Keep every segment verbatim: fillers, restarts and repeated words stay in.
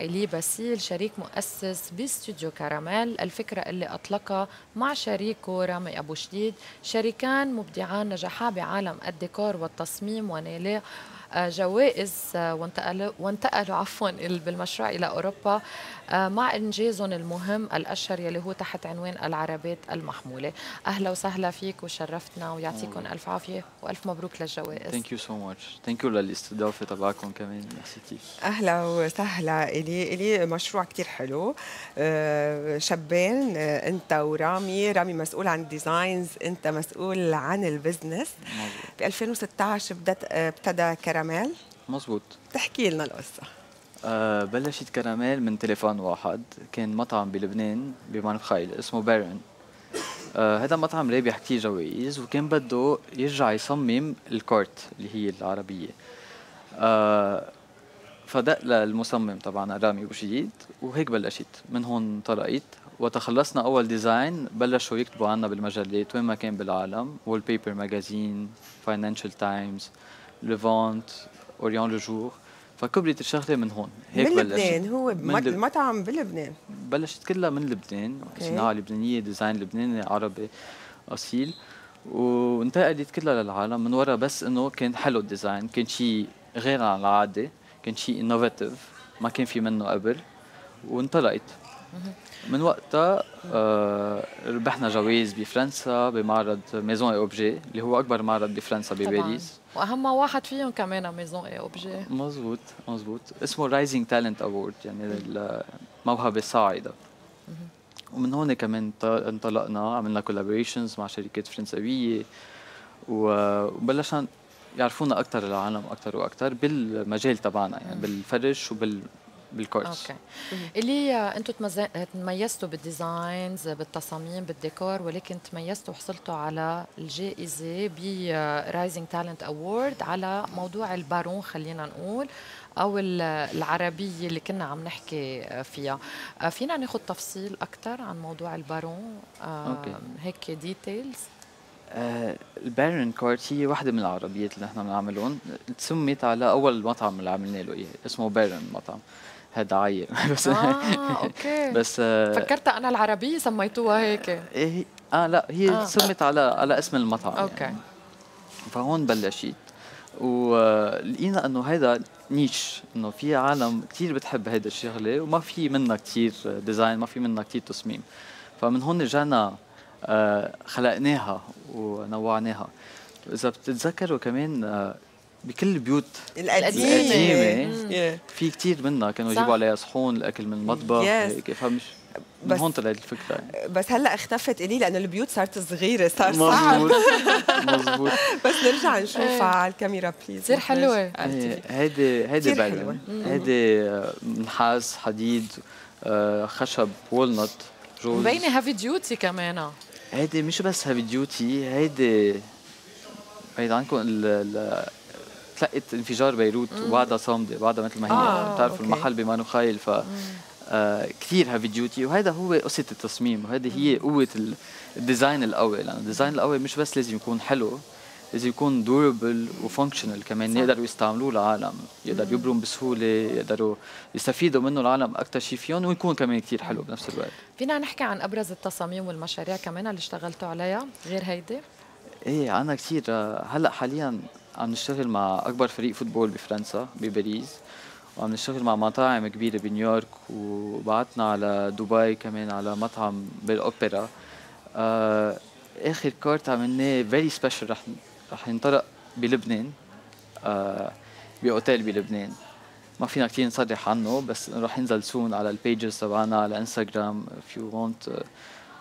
إيلي باسيل شريك مؤسس باستديو كراميل، الفكرة اللي أطلقها مع شريكه رامي أبو شديد، شريكان مبدعان نجاحا بعالم الديكور والتصميم ونالا جوائز وانتقلوا, وانتقلوا عفوا بالمشروع إلى أوروبا مع إنجازهم المهم الأشهر يلي هو تحت عنوان العربات المحمولة. أهلا وسهلا فيك وشرفتنا ويعطيكم ألف عافية وألف مبروك للجوائز. ثانك يو سو ماتش، ثانك يو للاستضافة تبعكم كمان، ميرسي كثير. أهلا وسهلا إلي، إلي مشروع كثير حلو، شابين أنت ورامي، رامي مسؤول عن الديزاينز، أنت مسؤول عن البزنس. ب ألفين وستة عشر بدأت ابتدى كراميل. مظبوط، تحكي لنا القصة. أه بلشت كراميل من تليفون واحد، كان مطعم بلبنان بمنخيل اسمه بارون. أه هذا مطعم رابح كتير جوائز وكان بده يرجع يصمم الكورت اللي هي العربية. أه فدق للمصمم طبعا رامي أبو شديد، وهيك بلشت. من هون طرقت وتخلصنا أول ديزاين، بلشوا يكتبوا عنا بالمجلات وين ما كان بالعالم، وول بيبر ماجازين، فاينانشال تايمز، لفانت، اوريون لو جور، فكبرت الشغله من هون. هيك من لبنان، هو المطعم بلبنان بلشت كلها من لبنان، صناعه لبنانيه، ديزاين لبناني عربي اصيل، وانتقلت كلها للعالم من ورا. بس انه كان حلو الديزاين، كان شيء غير عن العاده، كان شيء انوفاتيف ما كان في منه قبل، وانطلقت من وقتها. آه ربحنا جوائز بفرنسا بمعرض ميزون أوبجي اللي هو أكبر معرض بفرنسا بباريس، وأهم واحد فيهم كمان ميزون أوبجي. مزبوط مزبوط، اسمه رايزنج تالنت أوورد، يعني الموهبة الصاعدة. ومن هون كمان انطلقنا، عملنا كولابوريشنز مع شركات فرنسوية، وبلشنا يعرفونا أكثر العالم أكثر وأكثر بالمجال تبعنا، يعني بالفرش وبال بالكورس. اوكي. اللي انتم تميزتوا بالديزاينز، بالتصاميم، بالديكور، ولكن تميزتوا وحصلتوا على الجائزه برايزنج تالنت اوورد على موضوع البارون، خلينا نقول، او العربيه اللي كنا عم نحكي فيها. فينا ناخذ تفصيل اكثر عن موضوع البارون؟ اوكي، هيك ديتيلز. آه البارون كورت هي واحدة من العربيات اللي نحن بنعملهم، تسميت على أول مطعم اللي عملنا له إياه، اسمه بارون مطعم، هذا عيب بس. آه أوكي. بس آه فكرت أنا العربية سميتوها هيك. آه, آه لا هي آه. تسميت على على اسم المطعم. أوكي. يعني. فهون بلشت ولقينا إنه هذا نيش، إنه في عالم كثير بتحب هذا الشغلة وما في منها كثير ديزاين، ما في منها كثير تصميم، فمن هون رجعنا آه خلقناها ونوعناها. إذا بتتذكروا كمان آه بكل البيوت القديمة في كتير منها كانوا يجيبوا عليها صحون، الأكل من المطبخ هيك، فمش من هون طلعت الفكرة يعني. بس هلا اختفت إلي لأنه البيوت صارت صغيرة، صار صعب. مزبوط مزبوط. بس نرجع نشوفها على الكاميرا بليز. كتير حلوة هيدي، هيدي بالون، هيدي نحاس، حديد، آه خشب، وولنت، مبينة هافي ديوتي كمان. هيدي مش بس هافي ديوتي، هيدي بعيد عنكم ال تلقت انفجار بيروت وبعدها صامده، بعدها مثل ما هي. آه بتعرفوا المحل بمانوخيل، ف آه كثير هافي ديوتي، وهذا هو قصه التصميم، وهذه هي قوه الديزاين القوي، لانه يعني الديزاين القوي مش بس لازم يكون حلو، لازم يكون دوربل وفانكشنال كمان، يقدروا يستعملوه العالم، يقدروا يبرم بسهوله، يقدروا يستفيدوا منه العالم اكثر شيء فيهم، ويكون كمان كثير حلو بنفس الوقت. فينا نحكي عن ابرز التصاميم والمشاريع كمان اللي اشتغلتوا عليها غير هيدي؟ ايه انا كثير. هلا حاليا عم نشتغل مع أكبر فريق فوتبول بفرنسا بباريس، وعم نشتغل مع مطاعم كبيرة بنيويورك، وبعتنا على دبي كمان على مطعم بالأوبرا. آه آخر كارت عملناه فيري سبيشل، رح رح ينطلق بلبنان، آه بأوتيل بلبنان، ما فينا كثير نصرح عنه، بس رح ينزل سون على البيجز تبعنا على انستغرام. if you want uh,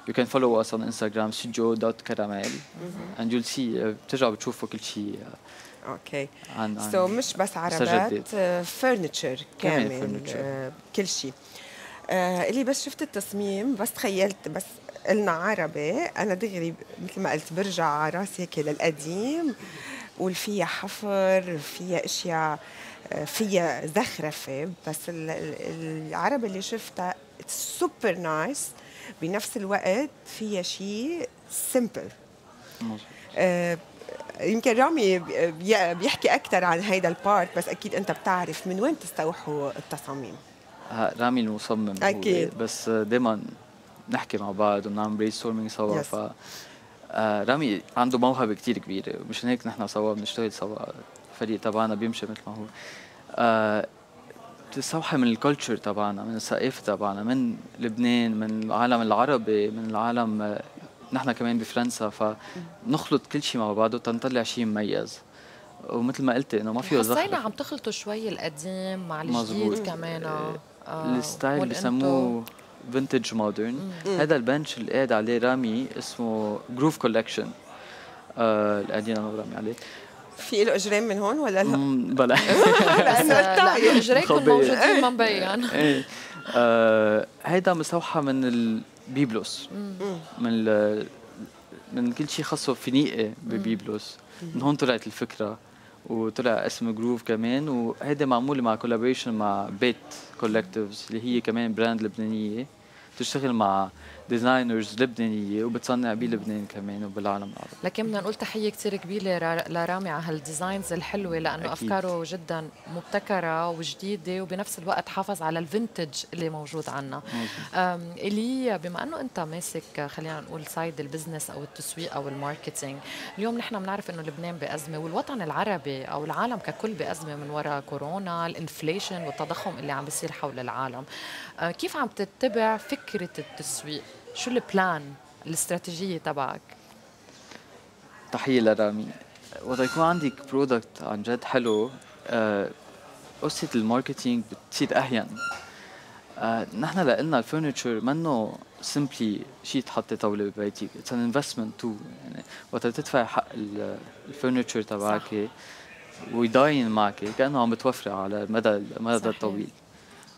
You can follow us on Instagram studio dot caramel and you'll see. بترجع بتشوفوا كل شيء. اوكي. سو مش بس عربات، فرنتشر كامل، كل شيء. اللي بس شفت التصميم، بس تخيلت بس قلنا عربي، انا دغري مثل ما قلت برجع على راسي هيك للقديم، والفيها حفر، فيها اشياء، فيها زخرفه، بس العربي اللي شفتها سوبر نايس، بنفس الوقت فيها شيء سمبل. آه يمكن رامي بيحكي اكثر عن هيدا البارت، بس اكيد انت بتعرف من وين تستوحوا التصاميم. رامي المصمم اكيد، بس دائما نحكي مع بعض وبنعمل برين ستورمينج سوا. ف رامي عنده موهبه كثير كبيره، مشان هيك نحن سوا بنشتغل سوا، الفريق تبعنا بيمشي مثل ما هو. بتستوحى من الكلتشر تبعنا، من الثقافه تبعنا، من لبنان، من العالم العربي، من العالم نحن كمان بفرنسا، فنخلط كل شيء مع بعضه تنطلع شيء مميز. ومثل ما قلت انه ما فيه زخرفه، حسينا عم تخلطوا شوي القديم مع الجديد كمان. آه الستايل بسموه فينتج مودرن. هذا البنش اللي قاعد عليه رامي اسمه جروف كولكشن، آه اللي قاعدين انا ورامي عليه. في له اجرين من هون ولا لا؟ بلا لانه ارتعي اجريكم موجودين ما مبين. ايه هيدا مستوحى من البيبلوس، من من كل شيء خاصه فينيقي ببيبلوس، من هون طلعت الفكره وطلع اسم جروف كمان. وهيدا معمول مع كولابوريشن مع بيت كوليكتيفز اللي هي كمان براند لبنانيه بتشتغل مع ديزاينرز لبنانيه وبتصنع بلبنان كمان وبالعالم العربي. لكن بدنا نقول تحيه كثير كبيره لرامي على هالديزاينز الحلوه، لانه أكيد افكاره جدا مبتكره وجديده، وبنفس الوقت حافظ على الفينتج اللي موجود عندنا. إيلي، بما انه انت ماسك خلينا نقول سايد البزنس او التسويق او الماركتينج، اليوم نحن بنعرف انه لبنان بازمه والوطن العربي او العالم ككل بازمه من وراء كورونا، الانفليشن والتضخم اللي عم بيصير حول العالم. كيف عم تتبع فكره التسويق؟ شو البلان الاستراتيجيه تبعك؟ تحيه لرامي. وقت يكون عندك برودكت عن جد حلو، قصه الماركتينج بتصير اهين. نحن لنا الفرنتشر منه سمبلي شيء تحطي طاوله ببيتك، اتس ان انفستمنت تو. يعني وقت تدفعي حق الفرنتشر تبعك ويداين معك كانه عم بتوفري على المدى المدى الطويل.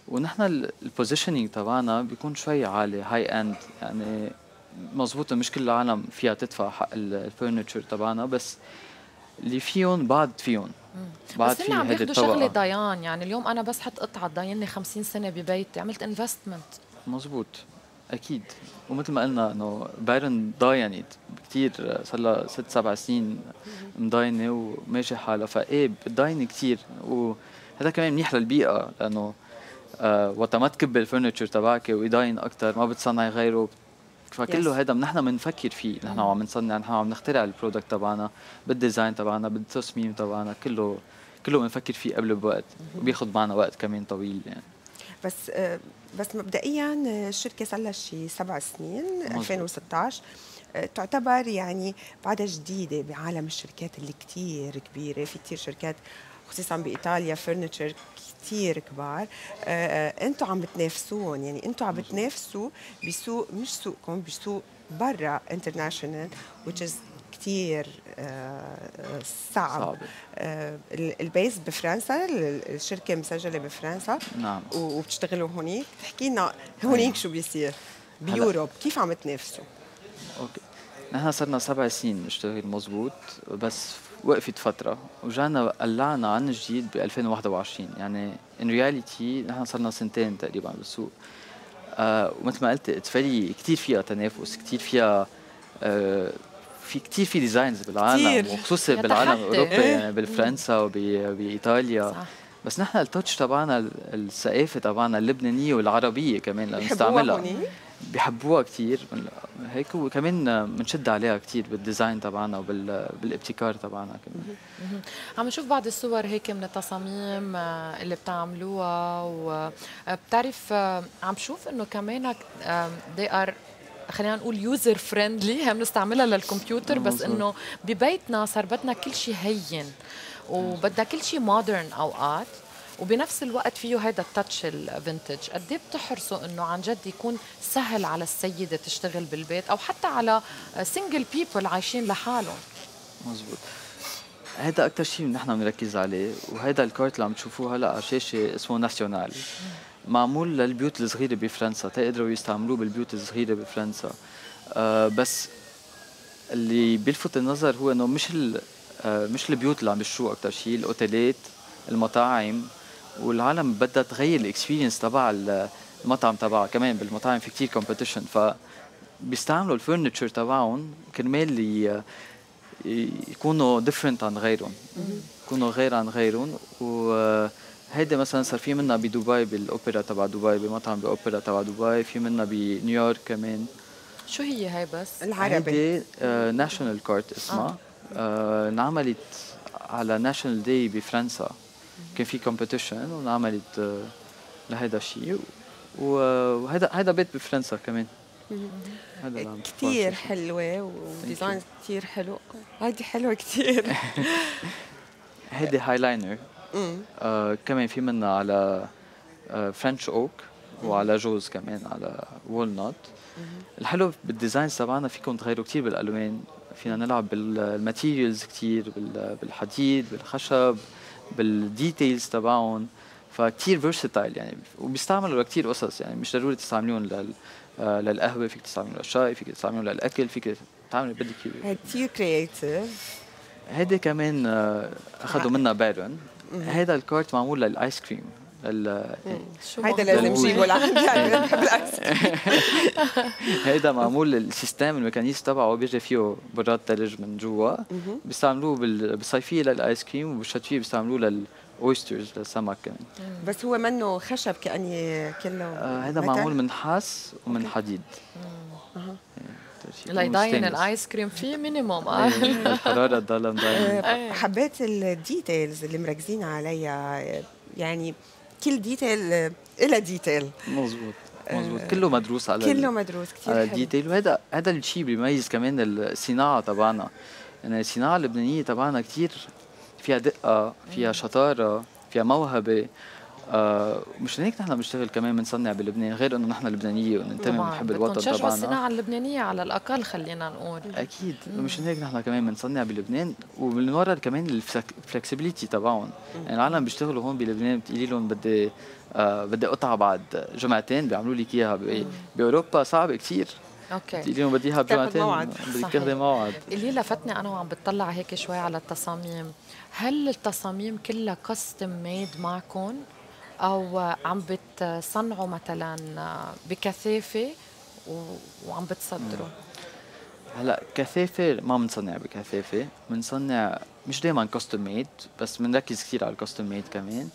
ونحن البوزيشننج تبعنا بيكون شوي عالي، هاي اند، يعني مضبوط مش كل العالم فيها تدفع حق الفرنتشر تبعنا، بس اللي فيهم بعد فيهم بعد فيهم هيدي الطبقه. بس عم شغله ضيان، يعني اليوم انا بس حط قطعه ضايني خمسين سنه ببيتي، عملت انفستمنت. مضبوط اكيد. ومثل ما قلنا انه بارون ضاينت كثير، صار لها ست سبع سنين مضاينه وماشي حالها، فايه بتضاين كثير. وهذا كمان منيح للبيئه، لانه آه وقت ما تكب الفرنتشر تبعك ويداين اكثر ما بتصنعي غيره، فكله هذا نحن بنفكر فيه. نحن عم نصنع، نحن عم نخترع البرودكت تبعنا بالديزاين تبعنا بالتصميم تبعنا، كله كله بنفكر فيه قبل بوقت، وبياخذ معنا وقت كمان طويل يعني. بس آه بس مبدئيا الشركه صار لها شي سبع سنين، ألفين وستة عشر تعتبر يعني بعدها جديده بعالم الشركات اللي كثير كبيره. في كثير شركات خصيصا بايطاليا فرنتشر كثير كبار. انتم عم بتنافسون، يعني انتم عم بتنافسوا بسوق مش سوقكم، بسوق برا انترناشونال، which is كثير صعب. البيز بفرنسا، الشركه مسجله بفرنسا. نعم. وبتشتغلوا هونيك، تحكي لنا هونيك شو بيصير بيوروب، كيف عم تنافسوا؟ اوكي، نحن صرنا سبع سنين نشتغل مضبوط، بس وقفت فتره وجانا قلعنا عن جديد ب ألفين وواحد وعشرين. يعني ان رياليتي نحن صرنا سنتين تقريبا بالسوق. آه ومثل ما قلت اتفلي كثير فيها تنافس، كثير فيها آه في كثير في ديزاينز بالعالم، وخصوصا بالعالم الاوروبي يعني بالفرنسا وبايطاليا. بس نحن التوتش تبعنا، الثقافه تبعنا اللبنانيه والعربيه كمان اللي بنستعملها بحبوها كثير هيك، وكمان بنشد عليها كثير بالديزاين تبعنا وبالابتكار تبعنا كمان. عم نشوف بعض الصور هيك من التصاميم اللي بتعملوها، وبتعرف عم شوف انه كمان they are خلينا نقول يوزر فريندلي، هم بنستعملها للكمبيوتر، بس انه ببيتنا صار بدنا كل شيء هين، وبدنا كل شيء مودرن اوقات، وبنفس الوقت فيه هذا التاتش الفينتج. قد ايه بتحرصوا انه عن جد يكون سهل على السيده تشتغل بالبيت، او حتى على سنجل بيبل عايشين لحالهم؟ مزبوط، هذا اكثر شيء نحن بنركز عليه. وهذا الكارت اللي عم تشوفوه هلا على شاشه اسمه ناشونال، معمول للبيوت الصغيره بفرنسا، تقدروا يستعملوه بالبيوت الصغيره بفرنسا. آه بس اللي بيلفت النظر هو انه مش آه مش البيوت اللي عم يشتروه اكثر شيء، الاوتيلات، المطاعم، والعالم بدها تغير الاكسبيرينس تبع المطعم تبعها. كمان بالمطاعم في كثير كومبيتيشن، فبيستعملوا الفرنتشر تبعهم كرمال يكونوا ديفرنت عن غيرهم، يكونوا غير عن غيرهم. وهذا هيدا مثلا صار في منا بدبي بالاوبرا تبع دبي، بمطعم بالاوبرا تبع دبي، في منا بنيويورك كمان. شو هي هاي بس؟ العربي هيدي آه ناشونال كورت اسمها، آه انعملت على ناشونال داي بفرنسا، كان في كومبتيشن وانعملت آه لهيدا الشيء، وهيدا هيدا بيت بفرنسا كمان. كثير حلوه وديزاين كثير حلو، هيدي حلوه كثير. هيدي هاي لاينر آه كمان في منها على آه فرنش اوك وعلى جوز كمان على وولنوت. الحلو بالديزاين تبعنا فيكم تغيروا كثير بالالوان، فينا نلعب بالماتيريالز كثير، بالحديد، بالخشب، بالديتيلز تبعهم، فكثير فيرساتايل يعني، وبيستعملوا لكثير قصص يعني، مش ضروري تستعملون لل للقهوه، فيك تستعملوا للشاي، فيك تستعملوا للاكل، فيك تعملوا بدك اياه. كثير كرييتيف. هيدي كمان اخذوا منها بارون، هيدا الكارت معمول للايس كريم. هيدا لازم نجيبه لعندي، انا بحب الايس كريم. هيدا معمول السيستم الميكانيزم تبعه بيجي فيه براد ثلج من جوا، بيستعملوه بالصيفيه للايس كريم، وبالشتويه بيستعملوه لل اويسترز للسمك كمان. بس هو منه خشب كأني كله آه هذا معمول من نحاس ومن حديد. اها ليضاين الايس كريم فيه مينيموم آه. الحراره تضلها مضاينه. حبيت الديتيلز اللي مركزين عليها، يعني كل ديتيل لها ديتيل. مضبوط مضبوط، كله مدروس على كله مدروس كثير على الديتيل، وهذا هذا الشيء اللي بيميز كمان الصناعه تبعنا. يعني الصناعه اللبنانيه تبعنا كثير فيها دقة، فيها شطارة، فيها موهبة، آه مش هيك نحن بنشتغل كمان بنصنع بلبنان، غير انه نحن لبنانية وننتمي ونحب الوطن تبعنا. بنشجع الصناعة اللبنانية على الأقل، خلينا نقول أكيد مش هيك نحن كمان بنصنع بلبنان، ومن ورا كمان الفلكسبيليتي تبعهم، يعني العالم بيشتغلوا هون بلبنان بتقولي لهم بدي آه بدي قطعة بعد جمعتين بيعملوا لك إياها، بأوروبا صعب كثير. اوكي اليوم بدي اياها بجمعتين، بدك تاخذي موعد. اللي لفتني انا وعم بتطلع هيك شوي على التصاميم، هل التصاميم كلها كاستم ميد معكم او عم بتصنعوا مثلا بكثافه وعم بتصدروا؟ هلا كثافه ما بنصنع بكثافه، بنصنع مش دائما كاستم ميد، بس بنركز كثير على الكاستم ميد كمان.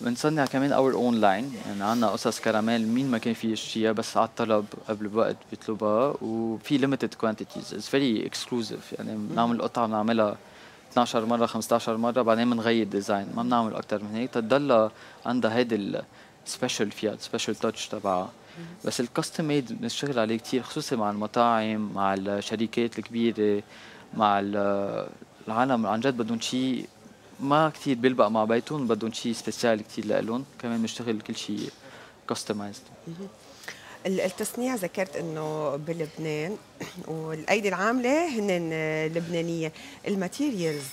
بنصنع كمان اور اون لاين، يعني عندنا قصص كراميل مين ما كان في يشتريها بس على الطلب قبل الوقت بيطلبها، وفي ليمتد كوانتيتيز، اتس فيري اكسكلوزيف، يعني بنعمل قطعه بنعملها اثنعش مره خمسطعش مره بعدين بنغير ديزاين، ما بنعمل اكثر من هيك، تضلها عندها هيدي السبيشال فيها السبيشال تاتش تبعها. بس الكاستم ميد بنشتغل عليه كثير، خصوصي مع المطاعم، مع الشركات الكبيره، مع العالم عن جد بدهم شيء ما كثير بيلبق مع بيتون، بدهم شيء سبيسيال كثير لالهم، كمان بنشتغل كل شيء كاستمايزد. التصنيع ذكرت انه بلبنان، والايدي العامله هن لبنانيه، الماتيريالز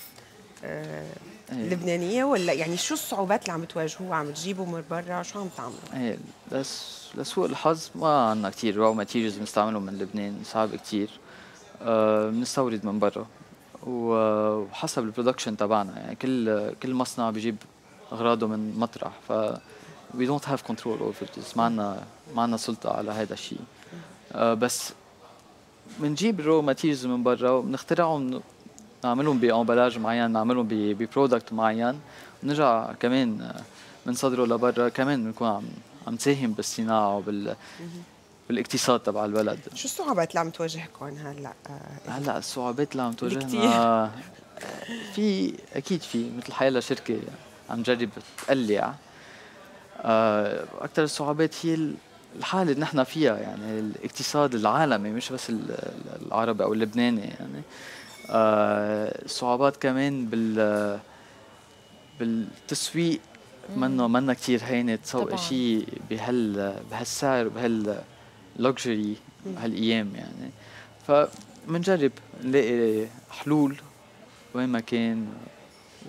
آه لبنانيه ولا يعني شو الصعوبات اللي عم تواجهوها؟ عم تجيبوا من برا؟ شو عم تعملوا؟ ايه بس لسوء الحظ ما عندنا كثير رو ماتيريالز بنستعملهم من لبنان، صعب كثير بنستورد آه من برا، وحسب البرودكشن تبعنا يعني كل كل مصنع بيجيب اغراضه من مطرح، ف وي دونت هاف كنترول اوفر ذس، ما عندنا ما عندنا سلطه على هذا الشيء. آه بس بنجيب الرو ماتيريالز من برا وبنخترعهم، نعملهم بامبلاج معين، نعملهم ببرودكت معين، ونرجع كمان بنصدره لبرا، كمان بنكون عم عم نساهم بالصناعه وبال بالاقتصاد تبع البلد. شو الصعوبات اللي عم تواجهكم هلا؟ هلا الصعوبات اللي عم تواجهنا في اكيد في مثل حيلا شركه عم تجرب تقلع، اكثر الصعوبات هي الحاله اللي نحن فيها، يعني الاقتصاد العالمي مش بس العربي او اللبناني، يعني الصعوبات كمان بال بالتسويق منه منه كثير هينه تسوق شيء بهال بهالسعر وبهال لوكسجري هالايام، يعني فبنجرب نلاقي حلول وين ما كان،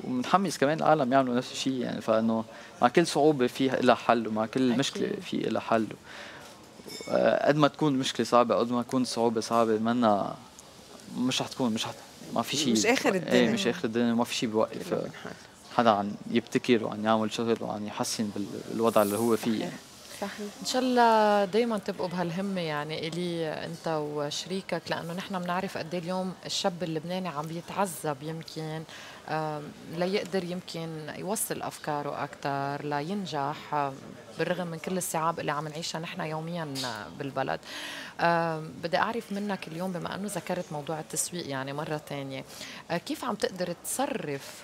ومنحمس كمان العالم يعملوا نفس الشيء، يعني فانه مع كل صعوبه في لها حل، ومع كل مشكله في لها حل، قد ما تكون مشكله صعبه قد ما تكون صعوبه صعبه منا مش رح تكون مش رح ما في شيء مش اخر الدنيا. ايه مش اخر الدنيا، ما في شيء بيوقف حدا عن يبتكر وعن يعمل شغل وعن يحسن بالوضع اللي هو فيه. صحيح. ان شاء الله دائما تبقوا بهالهمه يعني إيلي انت وشريكك، لانه نحن بنعرف قد ايه اليوم الشاب اللبناني عم يتعذب يمكن ليقدر يمكن يوصل افكاره اكثر لينجح بالرغم من كل الصعاب اللي عم نعيشها نحن يوميا بالبلد. بدي اعرف منك اليوم بما انه ذكرت موضوع التسويق يعني مره ثانيه، كيف عم تقدر تصرف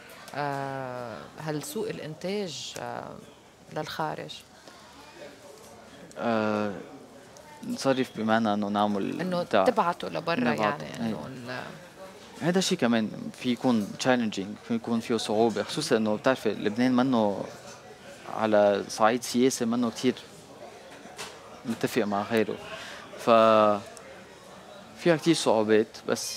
هالسوق الانتاج للخارج؟ أه نصرف بمعنى انه نعمل انه تبعته لبرا يعني انه هذا الشيء كمان في يكون تشالنجينج، في يكون فيه صعوبه، خصوصا انه بتعرفي لبنان منه على صعيد سياسي منه كثير متفق مع غيره، ف فيها كثير صعوبات، بس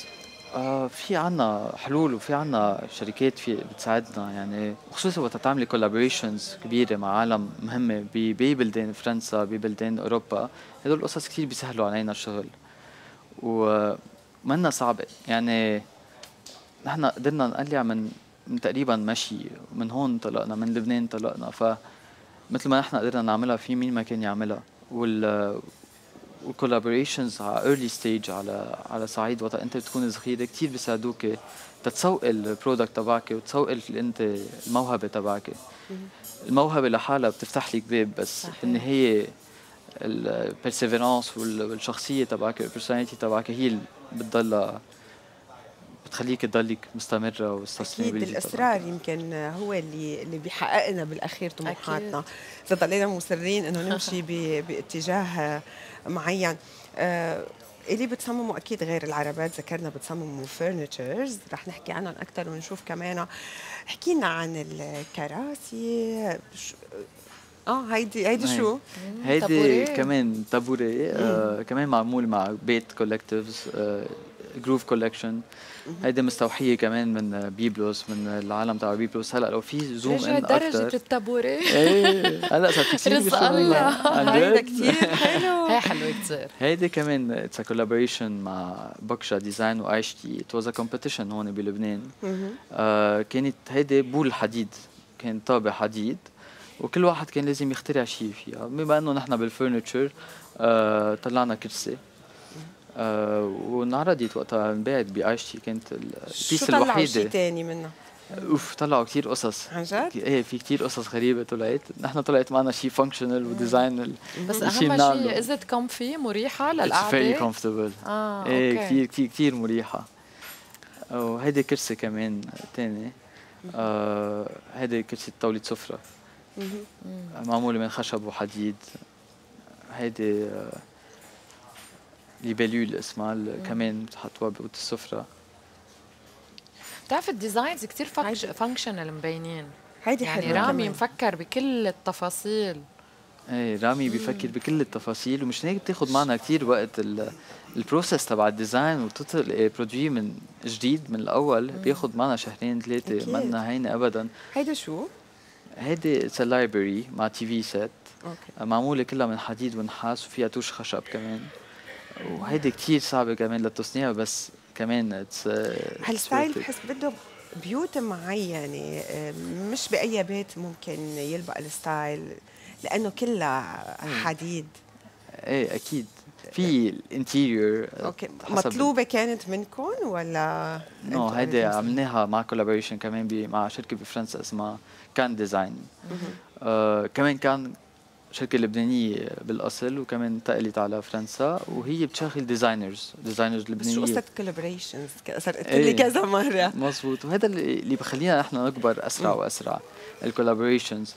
آه في عنا حلول وفي عنا شركات في بتساعدنا يعني، خصوصا وقت تعملي كولابوريشنز كبيره مع عالم مهمه ببلدان فرنسا ببلدان اوروبا، هدول القصص كثير بيسهلوا علينا الشغل ومنا صعبه يعني. نحن قدرنا نقلع من, من تقريبا مشي، من هون طلقنا، من لبنان طلقنا، فمثل ما نحن قدرنا نعملها في مين ما كان يعملها، وال والكولابوريشنز على ايرلي ستيج على على صعيد وقت انت بتكون صغيره كثير بيساعدوك تتسوق البرودكت تبعك وتسوق انت الموهبه تبعك. الموهبه لحالها بتفتح لك باب، بس بالنهايه البيرسيفيرانس والشخصيه تبعك البيرسوناليتي تبعك هي اللي بتضلها بتخليك تضلك مستمره وسستينبل. الاصرار يمكن هو اللي اللي بيحقق لنا بالاخير طموحاتنا، اذا ضلينا مصرين انه نمشي باتجاه معين. آه إيلي بتصمموا اكيد غير العربات، ذكرنا بتصمموا فرنيتشرز، رح نحكي عنهم اكثر ونشوف كمان. احكي لنا عن الكراسي. اه هيدي هيدي شو؟ هيدي كمان طابوري آه كمان معمول مع بيت كوليكتيفز آه جروف كولكشن. هيدي مستوحيه كمان من بيبلوس، من العالم تبع بيبلوس. هلا لو في زوم ان اكثر درجه التابوري ايه هلا صار كثير رزق الله، هيدا كثير حلو، هي حلوه كثير. هيدي كمان اتس كولابوريشن مع بكشا ديزاين وعيشتي توز كومبتيشن هون بلبنان. آه كانت هيدي بول حديد، كان طابع حديد وكل واحد كان لازم يخترع شيء فيها. بما انه نحن بالفرنتشر آه طلعنا كرسي آه ونعرضت وقتها، انباعت بعيشتي، كانت البيس الوحيده. شو طلعوا شيء ثاني منها؟ اوف طلعوا كثير قصص عن جد؟ ايه في كثير قصص غريبه طلعت، نحن طلعت معنا شيء فانكشنال وديزاين. بس اهم شيء از ات كومفي، مريحه للقعده. اتس فيري كومفورتبل، ايه كثير كثير كثير مريحه. وهيدي كرسي كمان ثاني، آه هيدي كرسي طاوله سفره معموله من خشب وحديد. هيدي آه لي بلول اسمها كمان بتحطوها بقوت السفره. بتعرف الديزاينز كثير فانكشنال مبينين، هيدي يعني حلوه. رامي مفكر بكل التفاصيل. ايه رامي بفكر بكل التفاصيل، ومش هيك بتاخذ معنا كثير وقت البروسيس تبع الديزاين وتطلع برودوي من جديد من الاول، بياخذ معنا شهرين ثلاثه، منا هينه ابدا. هيدا شو؟ هيدي اتس لايبرري مع تي في سيت، معموله كلها من حديد ونحاس وفيها توش خشب كمان، وهيدي كثير صعبه كمان للتصنيع، بس كمان هالستايل بحس بده بيوت معينه، مش باي بيت ممكن يلبق الستايل لانه كلها حديد. ايه اكيد في الانتيريور. اوكي مطلوبه كانت منكم ولا؟ نو هيدي عملناها مع كولابوريشن كمان مع شركه بفرنسا اسمها كان ديزاين. آه كمان كان شركة لبنانية بالأصل وكمان انتقلت على فرنسا، وهي بتشغل ديزاينرز ديزاينرز لبنانية. بس شو قصة كولابوريشنز صار قلت لي كذا مرة؟ مضبوط، وهذا اللي بخلينا نحن نكبر أسرع وأسرع الكولابوريشنز.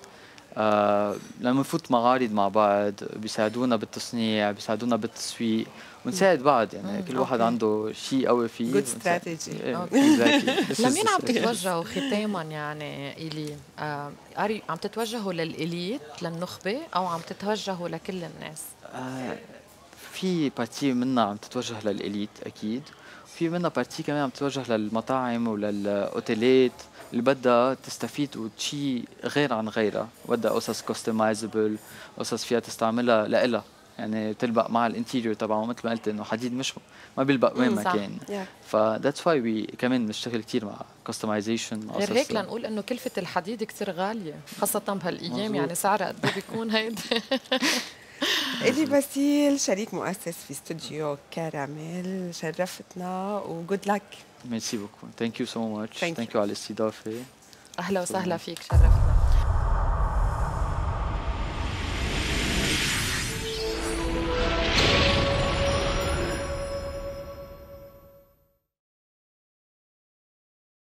آه لما نفوت معارض مع بعض بيساعدونا بالتصنيع، بيساعدونا بالتسويق، ونساعد بعض يعني. مم. كل واحد أوكي. عنده شيء قوي فيه. جود استراتيجي. لمين عم تتوجهوا ختاما يعني إيلي؟ آه عم تتوجهوا للإليت للنخبة أو عم تتوجهوا لكل الناس؟ آه في بارتي منا عم تتوجه للإليت أكيد، في منا بارتي كمان عم تتوجه للمطاعم وللأوتيلات اللي بدها تستفيد وشي غير عن غيرها، بدها قصص كوستمايزبل، قصص فيها تستعملها لإلها يعني بتلبق مع الانتيريور تبعه مثل ما قلت انه حديد مش ما بيلبق وين ما كان. فذاتس واي وي كمان بنشتغل كثير مع كستمايزيشن. غير هيك لنقول انه كلفه الحديد كثير غاليه خاصه بهالايام. مزبوط. يعني سعرها قد ايه بيكون هيدا؟ إيلي باسيل شريك مؤسس في استوديو كراميل، شرفتنا وجود لك. ميرسي بوكو، ثانك يو سو ماتش، ثانك يو على الاستضافه. اهلا وسهلا فيك، شرفتنا.